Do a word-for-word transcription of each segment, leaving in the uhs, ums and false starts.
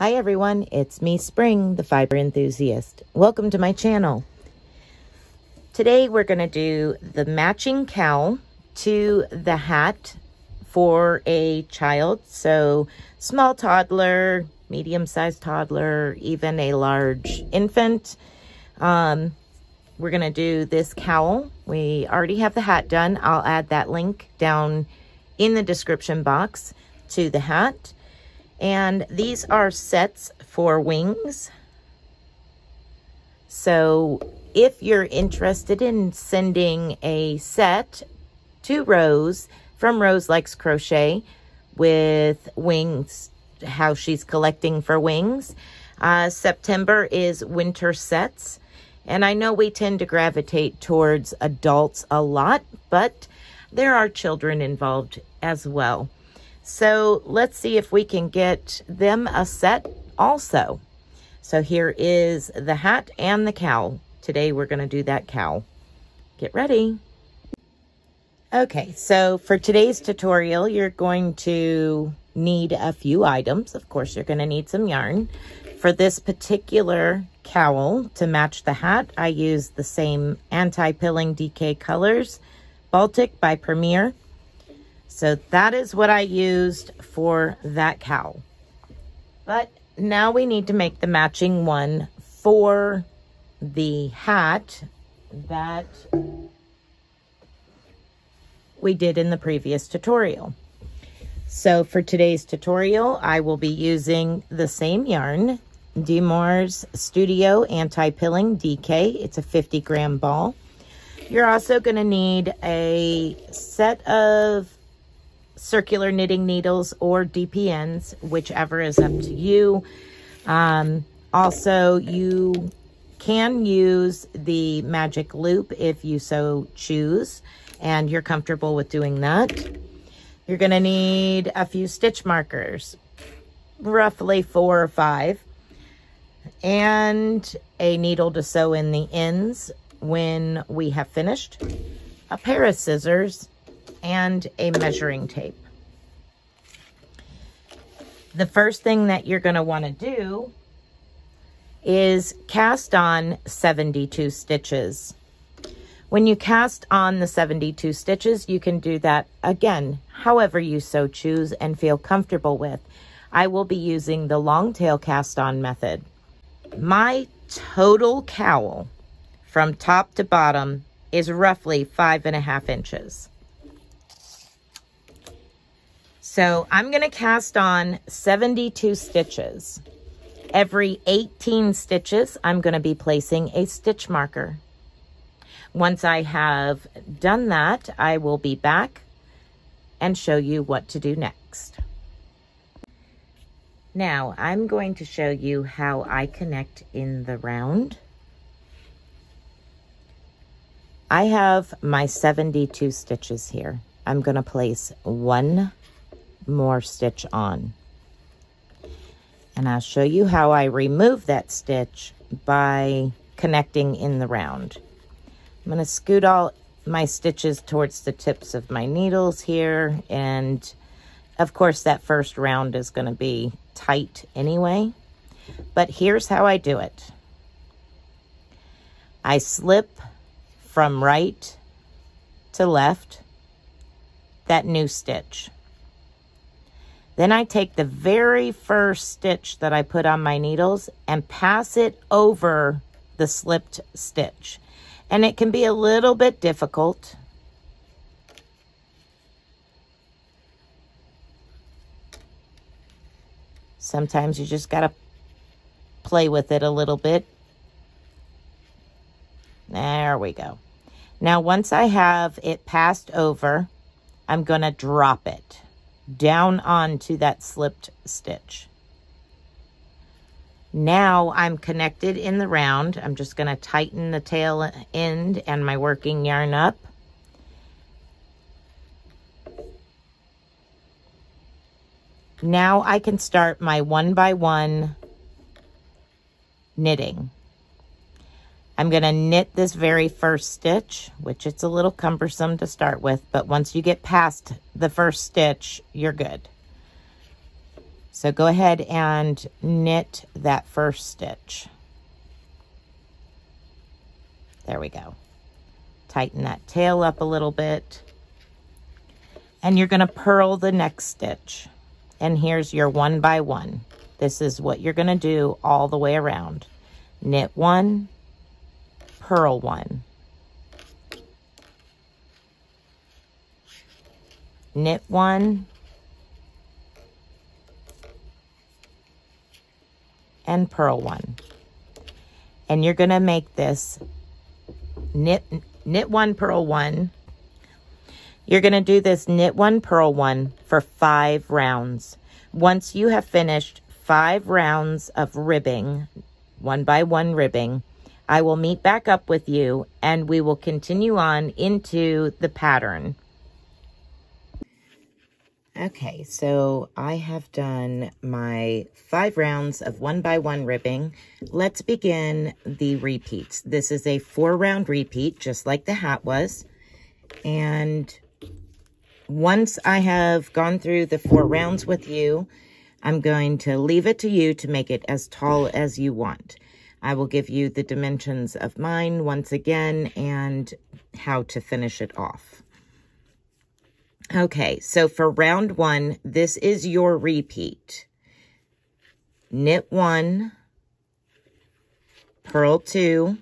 Hi everyone, it's me Spring, the Fiber Enthusiast. Welcome to my channel. Today we're going to do the matching cowl to the hat for a child. So small toddler, medium-sized toddler, even a large infant. Um, we're going to do this cowl. We already have the hat done. I'll add that link down in the description box to the hat. And these are sets for Wings. So if you're interested in sending a set to Rose from Rose Likes Crochet with Wings, how she's collecting for Wings, uh, September is winter sets. And I know we tend to gravitate towards adults a lot, but there are children involved as well. So let's see if we can get them a set also. So here is the hat and the cowl. Today we're going to do that cowl. Get ready. Okay, so for today's tutorial, you're going to need a few items. Of course, you're going to need some yarn. For this particular cowl to match the hat, I used the same Anti-Pilling D K colors, Baltic by Premier. So that is what I used for that cowl. But now we need to make the matching one for the hat that we did in the previous tutorial. So for today's tutorial, I will be using the same yarn, Demore's Studio Anti-Pilling D K. It's a fifty gram ball. You're also going to need a set of circular knitting needles or D P Ns, whichever is up to you. Um, also, you can use the magic loop if you so choose and you're comfortable with doing that. You're going to need a few stitch markers, roughly four or five, and a needle to sew in the ends when we have finished, a pair of scissors, and a measuring tape. The first thing that you're going to want to do is cast on seventy-two stitches. When you cast on the seventy-two stitches, you can do that again, however you so choose and feel comfortable with. I will be using the long tail cast on method. My total cowl from top to bottom is roughly five and a half inches. So I'm going to cast on seventy-two stitches. Every eighteen stitches, I'm going to be placing a stitch marker. Once I have done that, I will be back and show you what to do next. Now I'm going to show you how I connect in the round. I have my seventy-two stitches here. I'm going to place one more stitch on, and I'll show you how I remove that stitch by connecting in the round. I'm going to scoot all my stitches towards the tips of my needles here, and of course that first round is going to be tight anyway, but here's how I do it. I slip from right to left that new stitch. Then I take the very first stitch that I put on my needles and pass it over the slipped stitch. And it can be a little bit difficult. Sometimes you just gotta play with it a little bit. There we go. Now, once I have it passed over, I'm gonna drop it down onto that slipped stitch. Now I'm connected in the round. I'm just going to tighten the tail end and my working yarn up. Now I can start my one by one knitting. I'm going to knit this very first stitch, which it's a little cumbersome to start with, but once you get past the first stitch, you're good. So go ahead and knit that first stitch. There we go. Tighten that tail up a little bit. And you're going to purl the next stitch. And here's your one by one. This is what you're going to do all the way around. Knit one, purl one. Knit one. And purl one. And you're going to make this knit knit one, purl one. You're going to do this knit one, purl one for five rounds. Once you have finished five rounds of ribbing, one by one ribbing, I will meet back up with you and we will continue on into the pattern. Okay, so I have done my five rounds of one by one ribbing. Let's begin the repeats. This is a four round repeat, just like the hat was. And once I have gone through the four rounds with you, I'm going to leave it to you to make it as tall as you want. I will give you the dimensions of mine once again and how to finish it off. Okay, so for round one, this is your repeat. Knit one, purl two,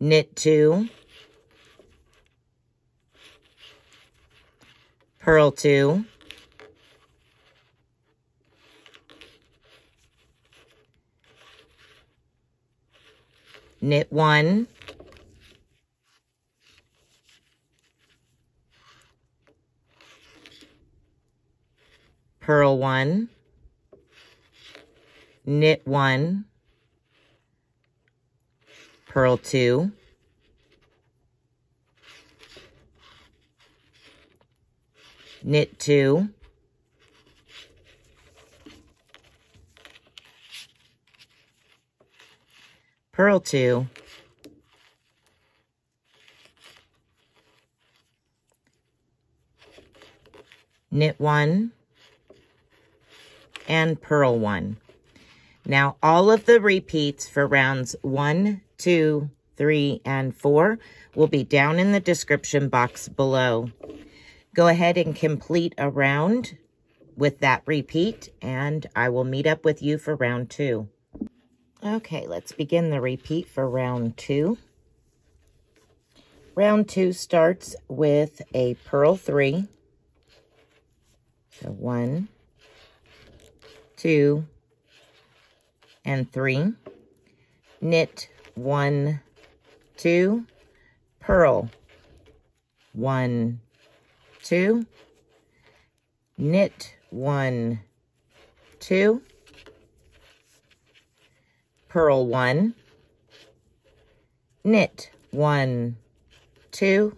knit two, purl two, knit one, purl one, knit one, purl two, knit two, purl two, knit one, and purl one. Now all of the repeats for rounds one, two, three, and four will be down in the description box below. Go ahead and complete a round with that repeat and I will meet up with you for round two. Okay, let's begin the repeat for round two. Round two starts with a purl three. So one, two, and three, knit one, two, purl one, two, knit one, two, purl one, knit one, two,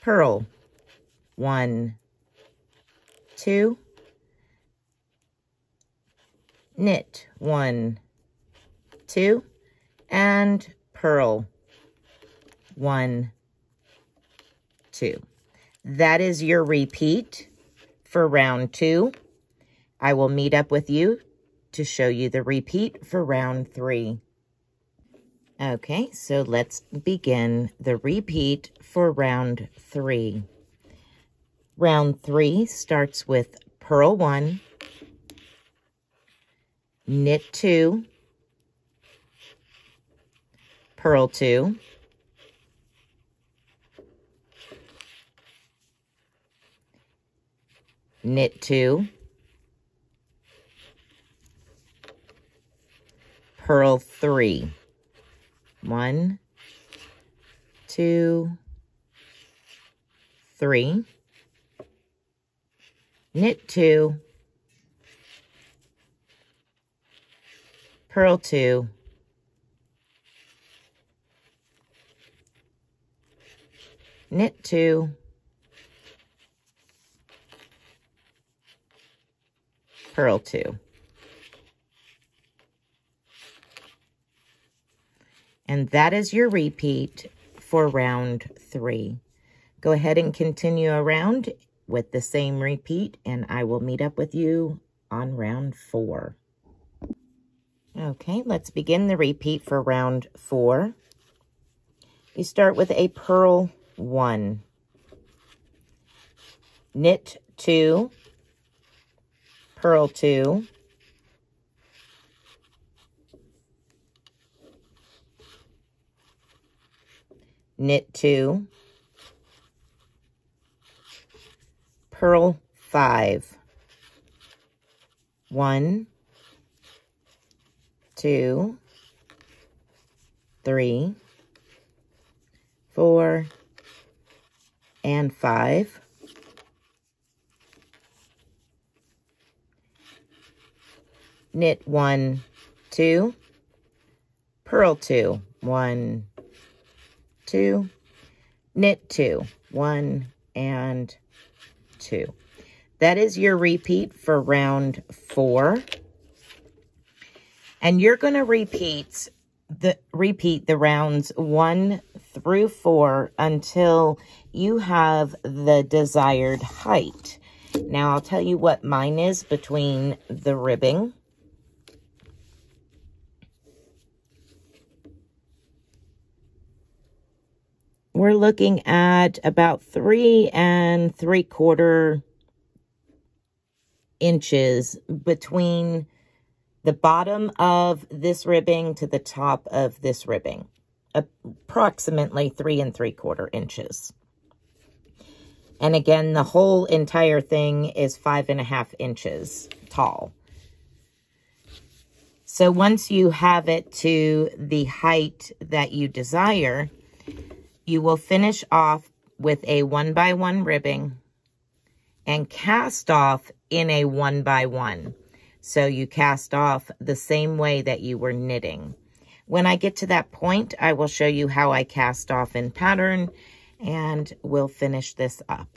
purl one, two, knit one, two, and purl one, two. That is your repeat for round two. I will meet up with you to show you the repeat for round three. Okay, so let's begin the repeat for round three. Round three starts with purl one, knit two, purl two, knit two, purl three. One, two, three, knit two, purl two, knit two, purl two. And that is your repeat for round three. Go ahead and continue around with the same repeat, and I will meet up with you on round four. Okay, let's begin the repeat for round four. You start with a purl one, knit two, purl two, knit two, purl five, one, two, three, four, and five. Knit one, two, purl two, one, two, knit two, one, and two. That is your repeat for round four. And you're going to repeat the repeat the rounds one through four until you have the desired height. Now I'll tell you what mine is between the ribbing. We're looking at about three and three quarter inches between the bottom of this ribbing to the top of this ribbing, approximately three and three quarter inches. And again, the whole entire thing is five and a half inches tall. So once you have it to the height that you desire, you will finish off with a one by one ribbing and cast off in a one by one. So you cast off the same way that you were knitting. When I get to that point, I will show you how I cast off in pattern, and we'll finish this up.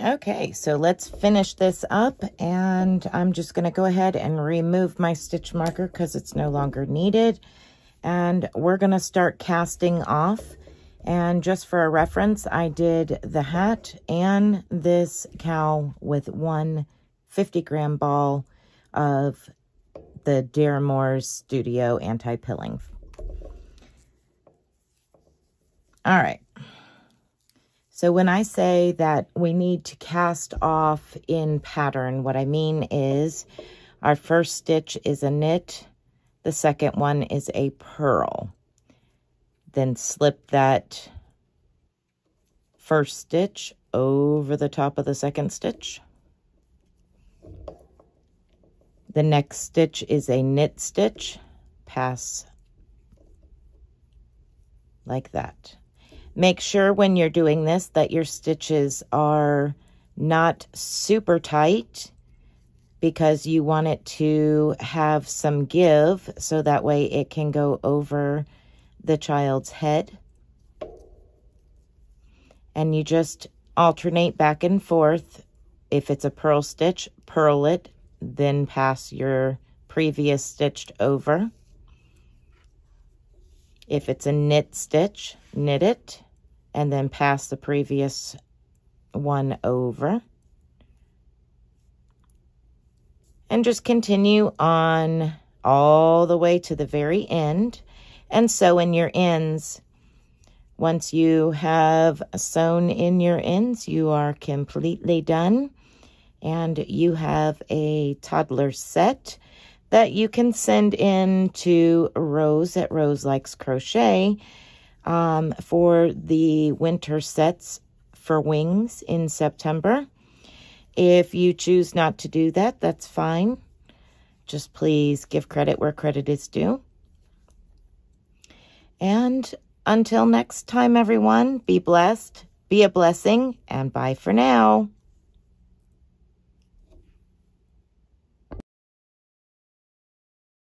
Okay, so let's finish this up, and I'm just gonna go ahead and remove my stitch marker because it's no longer needed. And we're gonna start casting off. And just for a reference, I did the hat and this cowl with one fifty gram ball of the Demore's Studio Anti-Pilling. All right. So when I say that we need to cast off in pattern, what I mean is our first stitch is a knit, the second one is a purl. Then slip that first stitch over the top of the second stitch. The next stitch is a knit stitch, pass like that. Make sure when you're doing this that your stitches are not super tight because you want it to have some give so that way it can go over the child's head. And you just alternate back and forth. If it's a purl stitch, purl it, then pass your previous stitch over. If it's a knit stitch, knit it, and then pass the previous one over. And just continue on all the way to the very end and sew in your ends. Once you have sewn in your ends, you are completely done. And you have a toddler set that you can send in to Rose at Rose Likes Crochet um, for the winter sets for Wings in September. If you choose not to do that, that's fine. Just please give credit where credit is due. And until next time, everyone, be blessed, be a blessing, and bye for now.